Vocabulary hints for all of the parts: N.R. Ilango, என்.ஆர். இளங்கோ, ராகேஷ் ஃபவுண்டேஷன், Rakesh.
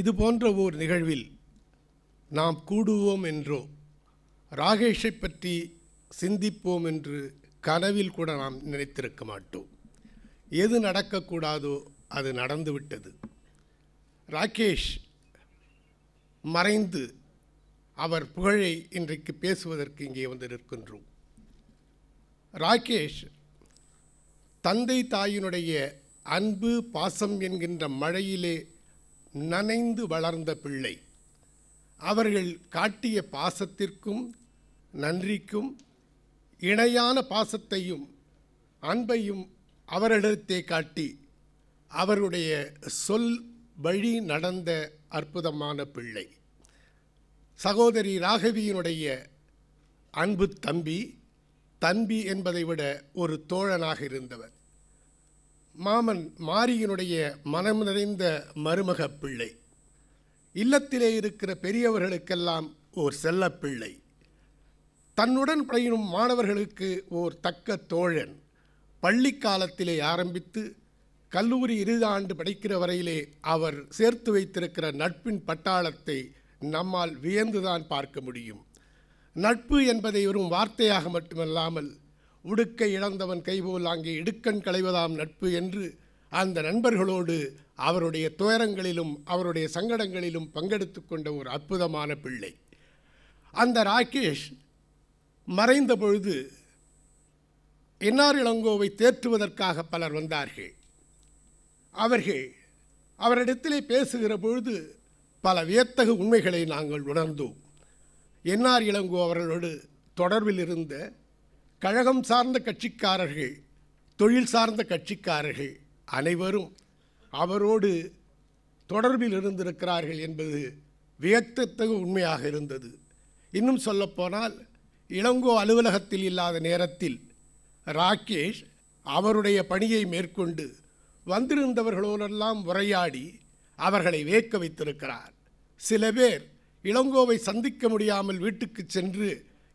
இது போன்ற ஓர் நிகழ்வில் நாம் கூடுவோம் என்றோ ராகேஷை பற்றி சிந்திப்போம் என்று கனவில் கூட நாம் நினைத்திருக்க மாட்டோம். எது நடக்கக்கூடாதோ அது நடந்துவிட்டது. ராகேஷ் மறைந்து அவர் புகழை இன்றைக்கு பேசுவதற்கு இங்கே வந்து நிற்கின்றோம். ராகேஷ் தந்தை தாயினுடைய அன்பு பாசம் என்கின்ற மழையிலே நனைந்து வளர்ந்த பிள்ளை. அவர்கள் காட்டிய பாசத்திற்கும் நன்றிக்கும் இணையான பாசத்தையும் அன்பையும் அவரிடத்தை காட்டி அவருடைய சொல் வழி நடந்த அற்புதமான பிள்ளை. சகோதரி ராகவியினுடைய அன்பு தம்பி, தம்பி என்பதை விட ஒரு தோழனாக இருந்தவர். மாமன் மாரியனுடைய மனம் நிறைந்த மருமக பிள்ளை. இல்லத்திலே இருக்கிற பெரியவர்களுக்கெல்லாம் ஓர் செல்ல பிள்ளை. தன்னுடன் பயிலும் மாணவர்களுக்கு ஓர் தக்க தோழன். பள்ளி காலத்திலே ஆரம்பித்து கல்லூரி இறுதி ஆண்டு படிக்கிற வரையிலே அவர் சேர்த்து வைத்திருக்கிற நட்பின் பட்டாளத்தை நம்மால் வியந்துதான் பார்க்க முடியும். நட்பு என்பதை வெறும் வார்த்தையாக மட்டுமல்லாமல், உடுக்கை இழந்தவன் கைபோல் அங்கே இடுக்கண் களைவதாம் நட்பு என்று அந்த நண்பர்களோடு அவருடைய துயரங்களிலும் அவருடைய சங்கடங்களிலும் பங்கெடுத்து கொண்ட ஒரு அற்புதமான பிள்ளை. அந்த ராகேஷ் மறைந்த பொழுது என்.ஆர். இளங்கோவை தேற்றுவதற்காக பலர் வந்தார்கள். அவர்கள் அவரிடத்திலே பேசுகிற பொழுது பல வியத்தகு உண்மைகளை நாங்கள் உணர்ந்தோம். என்.ஆர். இளங்கோ அவர்களோடு தொடர்பில் இருந்த கழகம் சார்ந்த கட்சிக்காரர்கள், தொழில் சார்ந்த கட்சிக்காரர்கள் அனைவரும் அவரோடு தொடர்பில் இருந்திருக்கிறார்கள் என்பது வியத்தகு உண்மையாக இருந்தது. இன்னும் சொல்லப்போனால், இளங்கோ அலுவலகத்தில் இல்லாத நேரத்தில் ராகேஷ் அவருடைய பணியை மேற்கொண்டு வந்திருந்தவர்களோடெல்லாம் உரையாடி அவர்களை வியக்க வைத்திருக்கிறார். சில பேர் இளங்கோவை சந்திக்க முடியாமல் வீட்டுக்கு சென்று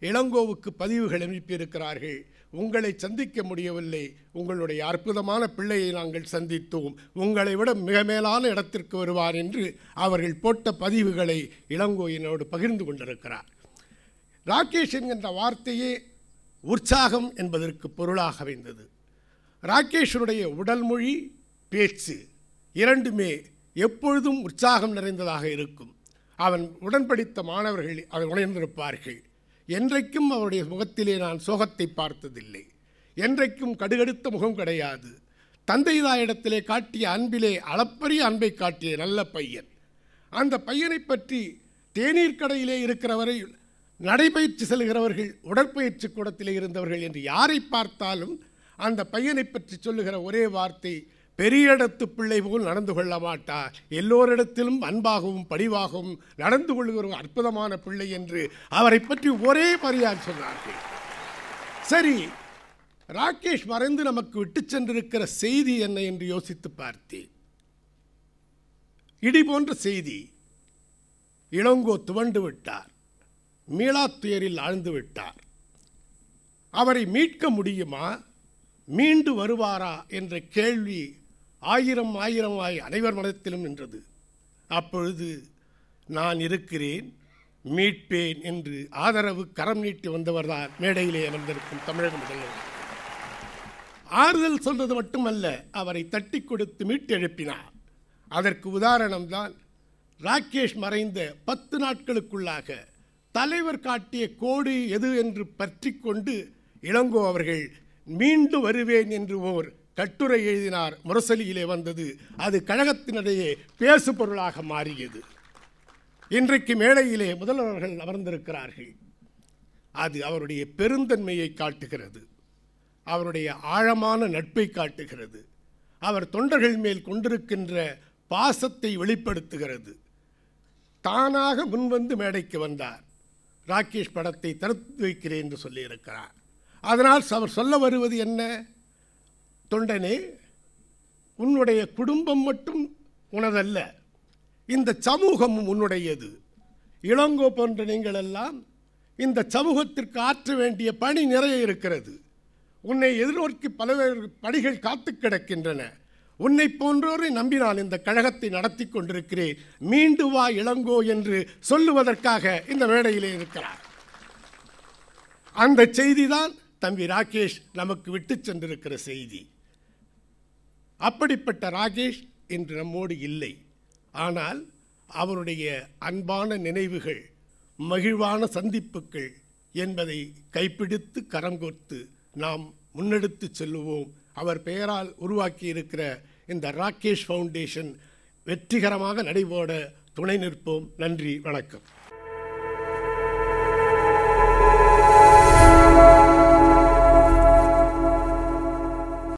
இளங்கோவுக்கு பதிவுகள் அனுப்பியிருக்கிறார்கள். உங்களை சந்திக்க முடியவில்லை, உங்களுடைய அற்புதமான பிள்ளையை நாங்கள் சந்தித்தோம், உங்களை விட மிக மேலான இடத்திற்கு வருவார் என்று அவர்கள் போட்ட பதிவுகளை இளங்கோயினோடு பகிர்ந்து கொண்டிருக்கிறார். ராகேஷ் என்கின்ற வார்த்தையே உற்சாகம் என்பதற்கு பொருளாக அமைந்தது. ராகேஷனுடைய உடல் மொழி, பேச்சு இரண்டுமே எப்பொழுதும் உற்சாகம் நிறைந்ததாக இருக்கும். அவன் உடன்படித்த மாணவர்கள் அதை உணர்ந்திருப்பார்கள். என்றைக்கும் அவருடைய முகத்திலே நான் சோகத்தை பார்த்ததில்லை, என்றைக்கும் கடுகடுத்த முகம் கிடையாது. தந்தை தாயிடத்திலே காட்டிய அன்பிலே அளப்பரிய அன்பை காட்டிய நல்ல பையன். அந்த பையனை பற்றி தேநீர் கடையிலே இருக்கிறவரை, நடைபயிற்சி செல்கிறவர்கள், உடற்பயிற்சி கூடத்திலே இருந்தவர்கள் என்று யாரை பார்த்தாலும் அந்த பையனை பற்றி சொல்லுகிற ஒரே வார்த்தை, பெரிய இடத்து பிள்ளை போல் நடந்து கொள்ள மாட்டார், எல்லோரிடத்திலும் அன்பாகவும் பணிவாகவும் நடந்து கொள்கிற ஒரு அற்புதமான பிள்ளை என்று அவரை பற்றி ஒரே மரியாதை சொன்னார்கள். சரி, ராகேஷ் மறைந்து நமக்கு விட்டு சென்றிருக்கிற செய்தி என்ன என்று யோசித்து பார்த்தேன். இடி போன்ற செய்தி. இளங்கோ துவண்டு விட்டார், மீளாத்துயரில் ஆழ்ந்து விட்டார். அவரை மீட்க முடியுமா, மீண்டு வருவாரா என்ற கேள்வி ஆயிரம் ஆயிரமாய் அனைவர் மனத்திலும் நின்றது. அப்பொழுது நான் இருக்கிறேன், மீட்பேன் என்று ஆதரவு கரம் நீட்டி வந்தவர்தான் மேடையிலே அமர்ந்திருக்கும் தமிழக முதல்வர். ஆறுதல் சொல்வது மட்டுமல்ல, அவரை தட்டி கொடுத்து மீட்டு எழுப்பினார். அதற்கு உதாரணம்தான் ராகேஷ் மறைந்த 10 நாட்களுக்குள்ளாக தலைவர் காட்டிய கோடு எது என்று பற்றி கொண்டு இளங்கோ அவர்கள் மீண்டும் வருவேன் என்று ஓர் கட்டுரை எழுதினார். முரசலியிலே வந்தது. அது கழகத்தினிடையே பேசு பொருளாக மாறியது. இன்றைக்கு மேடையிலே முதல்வர்கள் அமர்ந்திருக்கிறார்கள். அது அவருடைய பெருந்தன்மையை காட்டுகிறது, அவருடைய ஆழமான நட்பை காட்டுகிறது, அவர் தொண்டர்கள் மேல் கொண்டிருக்கின்ற பாசத்தை வெளிப்படுத்துகிறது. தானாக முன்வந்து மேடைக்கு வந்தார். ராகேஷ் படத்தை திறந்து வைக்கிறேன் என்று சொல்லியிருக்கிறார். அதனால் அவர் சொல்ல வருவது என்ன? தொண்டனே, உன்னுடைய குடும்பம் மட்டும் உனதல்ல, இந்த சமூகமும் உன்னுடையது. இளங்கோ போன்ற நீங்கள் எல்லாம் இந்த சமூகத்திற்கு ஆற்ற வேண்டிய பணி நிறைய இருக்கிறது. உன்னை எதிர்நோக்கி பல படிகள் காத்து கிடக்கின்றன. உன்னை போன்றோரை நம்பி நான் இந்த கழகத்தை நடத்தி கொண்டிருக்கிறேன், மீண்டு வா இளங்கோ என்று சொல்லுவதற்காக இந்த மேடையிலே இருக்கிறார். அந்த செய்திதான் தம்பி ராகேஷ் நமக்கு விட்டு சென்றிருக்கிற செய்தி. அப்படிப்பட்ட ராகேஷ் இன்று நம்மோடு இல்லை. ஆனால் அவருடைய அன்பான நினைவுகள், மகிழ்வான சந்திப்புகள் என்பதை கைப்பிடித்து கரங்கோர்த்து நாம் முன்னெடுத்து செல்லுவோம். அவர் பெயரால் உருவாக்கி இருக்கிற இந்த ராகேஷ் ஃபவுண்டேஷன் வெற்றிகரமாக நடைபோட துணை நிற்போம். நன்றி, வணக்கம்.